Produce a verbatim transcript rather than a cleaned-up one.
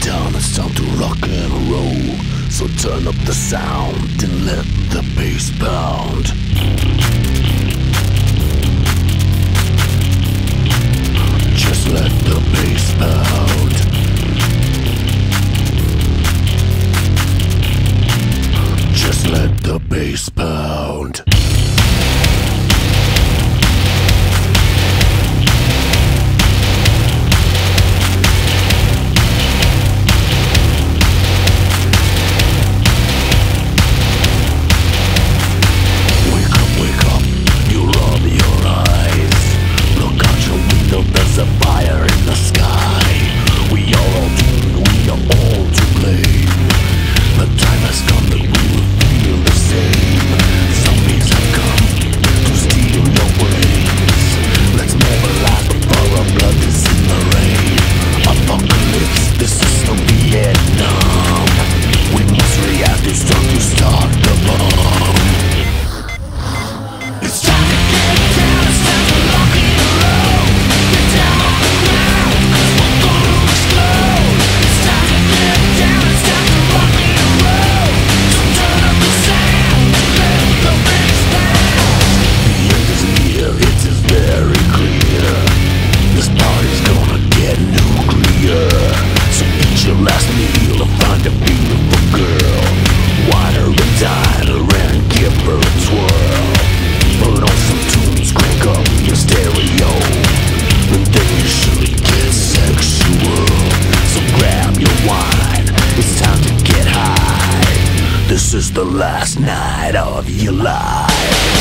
down, it's time to rock and roll. So turn up the sound and let the bass pound. Let the bass pound. Just let the bass pound. This is the last night of your life.